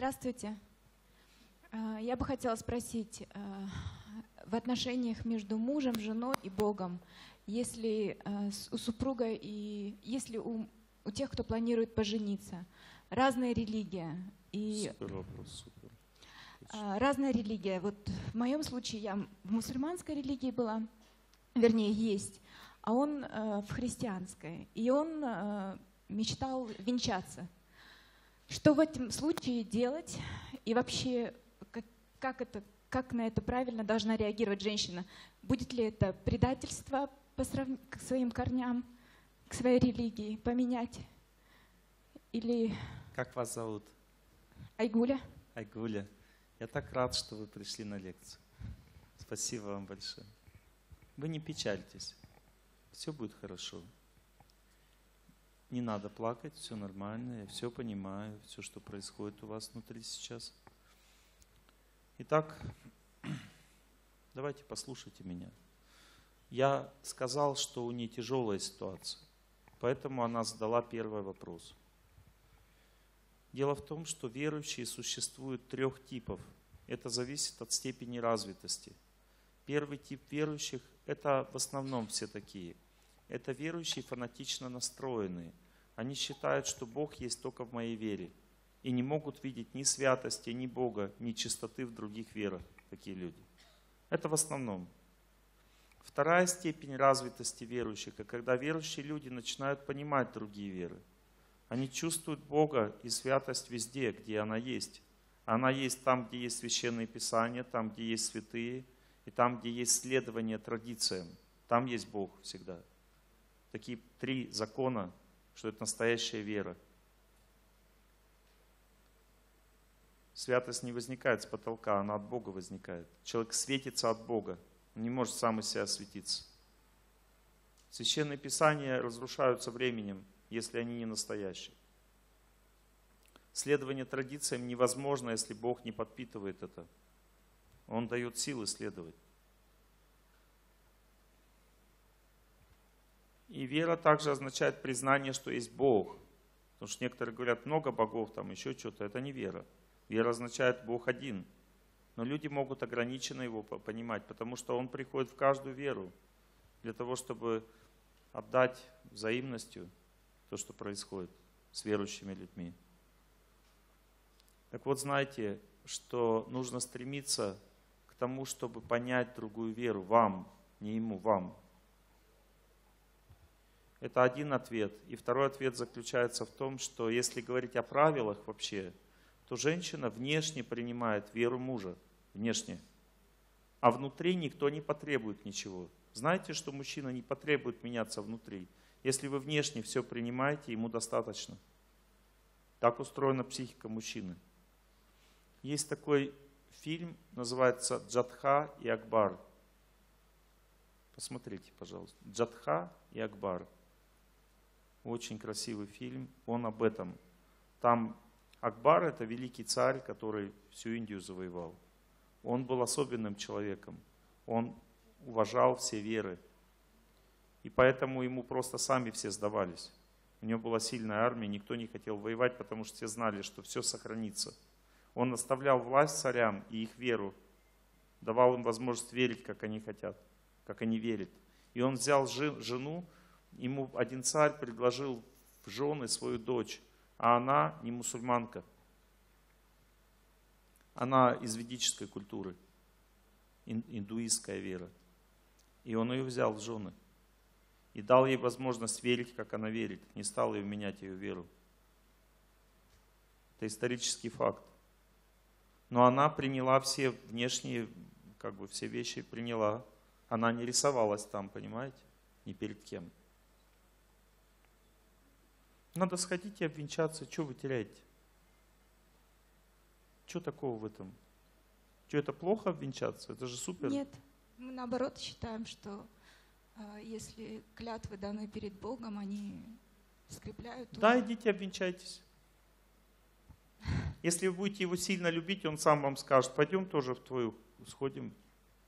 Здравствуйте. Я бы хотела спросить, в отношениях между мужем, женой и Богом, если у супруга и если у тех, кто планирует пожениться, разная религия и разная религия. Вот в моем случае я в мусульманской религии была, вернее есть, а он в христианской, и он мечтал венчаться. Что в этом случае делать и вообще как на это правильно должна реагировать женщина? Будет ли это предательство по сравнению к своим корням, к своей религии, поменять? Или... Как вас зовут? Айгуля. Айгуля. Я так рад, что вы пришли на лекцию. Спасибо вам большое. Вы не печальтесь. Все будет хорошо. Не надо плакать, все нормально, я все понимаю, все, что происходит у вас внутри сейчас. Итак, давайте послушайте меня. Я сказал, что у нее тяжелая ситуация, поэтому она задала первый вопрос. Дело в том, что верующие существуют трех типов. Это зависит от степени развитости. Первый тип верующих, это в основном все такие. Это верующие фанатично настроенные. Они считают, что Бог есть только в моей вере. И не могут видеть ни святости, ни Бога, ни чистоты в других верах. Такие люди. Это в основном. Вторая степень развитости верующих, когда верующие люди начинают понимать другие веры. Они чувствуют Бога и святость везде, где она есть. Она есть там, где есть священные писания, там, где есть святые, и там, где есть следование традициям. Там есть Бог всегда. Такие три закона, что это настоящая вера. Святость не возникает с потолка, она от Бога возникает. Человек светится от Бога, он не может сам из себя светиться. Священные писания разрушаются временем, если они не настоящие. Следование традициям невозможно, если Бог не подпитывает это. Он дает силы следовать. И вера также означает признание, что есть Бог. Потому что некоторые говорят, много богов, там еще что-то. Это не вера. Вера означает Бог один. Но люди могут ограниченно его понимать, потому что он приходит в каждую веру для того, чтобы отдать взаимностью то, что происходит с верующими людьми. Так вот, знаете, что нужно стремиться к тому, чтобы понять другую веру. Вам, не ему, вам. Это один ответ. И второй ответ заключается в том, что если говорить о правилах вообще, то женщина внешне принимает веру мужа. Внешне. А внутри никто не потребует ничего. Знаете, что мужчина не потребует меняться внутри. Если вы внешне все принимаете, ему достаточно. Так устроена психика мужчины. Есть такой фильм, называется «Джадха и Акбар». Посмотрите, пожалуйста. «Джадха и Акбар». Очень красивый фильм, он об этом. Там Акбар — это великий царь, который всю Индию завоевал. Он был особенным человеком, он уважал все веры. И поэтому ему просто сами все сдавались. У него была сильная армия, никто не хотел воевать, потому что все знали, что все сохранится. Он оставлял власть царям и их веру, давал им возможность верить, как они хотят, как они верят. И он взял жену. Ему один царь предложил в жены свою дочь, а она не мусульманка. Она из ведической культуры, индуистская вера. И он ее взял в жены. И дал ей возможность верить, как она верит. Не стал ее менять, ее веру. Это исторический факт. Но она приняла все внешние, как бы все вещи приняла. Она не рисовалась там, понимаете? Ни перед кем. Надо сходить и обвенчаться. Чего вы теряете? Чего такого в этом? Что, это плохо обвенчаться? Это же супер. Нет, мы наоборот считаем, что если клятвы даны перед Богом, они скрепляют. Да, идите обвенчайтесь. Если вы будете его сильно любить, он сам вам скажет, пойдем тоже в твою, сходим.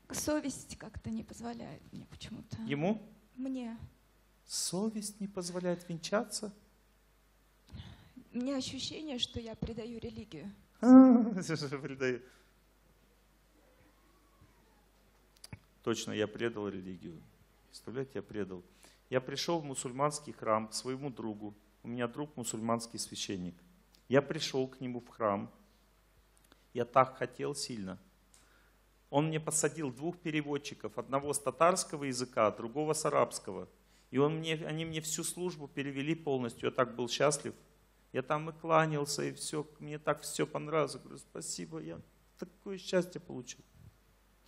Совесть как-то не позволяет мне почему-то. Ему? Мне. Совесть не позволяет венчаться? У меня ощущение, что я предаю религию. Точно, я предал религию. Представляете, я предал. Я пришел в мусульманский храм к своему другу. У меня друг мусульманский священник. Я пришел к нему в храм. Я так хотел сильно. Он мне посадил двух переводчиков, одного с татарского языка, другого с арабского. И они мне всю службу перевели полностью. Я так был счастлив. Я там и кланялся, и все. Мне так все понравилось. Я говорю, спасибо, я такое счастье получил.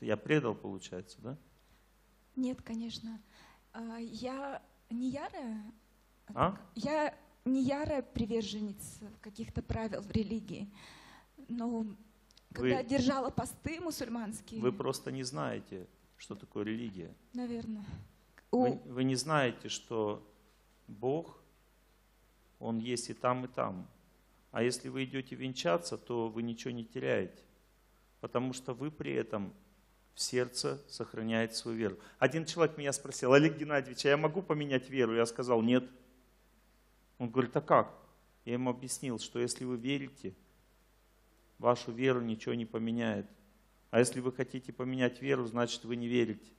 Я предал, получается, да? Нет, конечно. Я не ярая, я не ярая приверженница каких-то правил в религии. Но когда держала посты мусульманские… Вы просто не знаете, что такое религия. Наверное. Вы не знаете, что Бог, Он есть и там, и там. А если вы идете венчаться, то вы ничего не теряете. Потому что вы при этом в сердце сохраняет свою веру. Один человек меня спросил, Олег Геннадьевич, а я могу поменять веру? Я сказал, нет. Он говорит, а как? Я ему объяснил, что если вы верите, вашу веру ничего не поменяет. А если вы хотите поменять веру, значит вы не верите.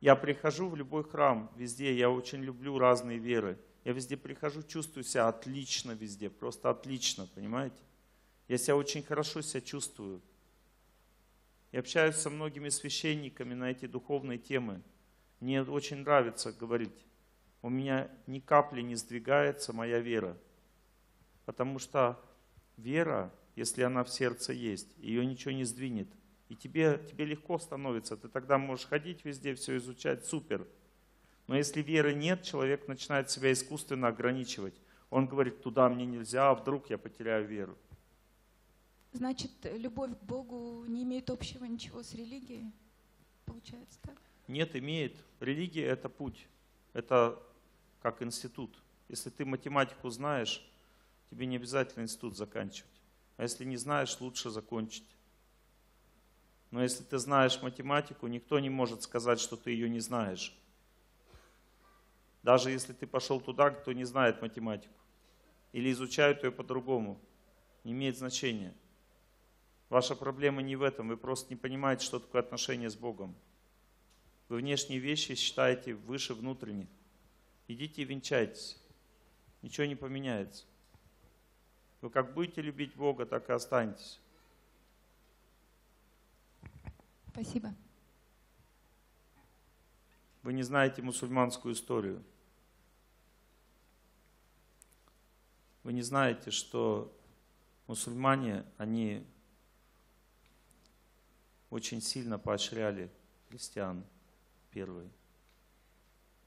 Я прихожу в любой храм, везде, я очень люблю разные веры. Я везде прихожу, чувствую себя отлично везде, просто отлично, понимаете? Я себя очень хорошо чувствую. Я общаюсь со многими священниками на эти духовные темы. Мне очень нравится говорить. У меня ни капли не сдвигается моя вера. Потому что вера, если она в сердце есть, ее ничего не сдвинет. И тебе легко становится. Ты тогда можешь ходить везде, все изучать, супер. Но если веры нет, человек начинает себя искусственно ограничивать. Он говорит, туда мне нельзя, а вдруг я потеряю веру. Значит, любовь к Богу не имеет общего ничего с религией, получается, так? Нет, имеет. Религия — это путь, это как институт. Если ты математику знаешь, тебе не обязательно институт заканчивать. А если не знаешь, лучше закончить. Но если ты знаешь математику, никто не может сказать, что ты ее не знаешь. Даже если ты пошел туда, кто не знает математику. Или изучают ее по-другому. Не имеет значения. Ваша проблема не в этом, вы просто не понимаете, что такое отношение с Богом. Вы внешние вещи считаете выше внутренних. Идите и венчайтесь. Ничего не поменяется. Вы как будете любить Бога, так и останетесь. Спасибо. Вы не знаете мусульманскую историю. Вы не знаете, что мусульмане, они очень сильно поощряли христиан первые.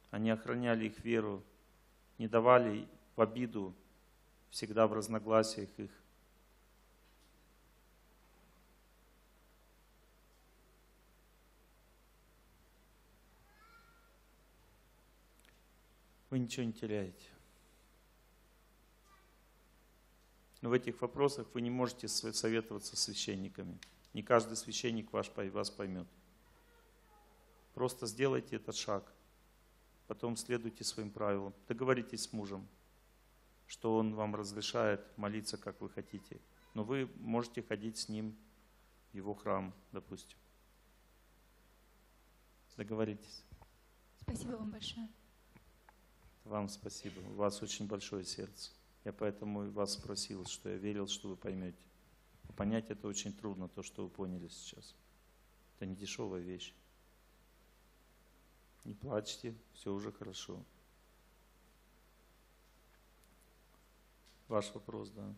Они охраняли их веру, не давали в обиду, всегда в разногласиях их. Вы ничего не теряете. Но в этих вопросах вы не можете советоваться с священниками. Не каждый священник вас поймет. Просто сделайте этот шаг. Потом следуйте своим правилам. Договоритесь с мужем, что он вам разрешает молиться, как вы хотите. Но вы можете ходить с ним в его храм, допустим. Договоритесь. Спасибо вам большое. Вам спасибо. У вас очень большое сердце. Я поэтому вас спросил, что я верил, что вы поймете. Понять это очень трудно, то, что вы поняли сейчас. Это не дешевая вещь. Не плачьте, все уже хорошо. Ваш вопрос, да.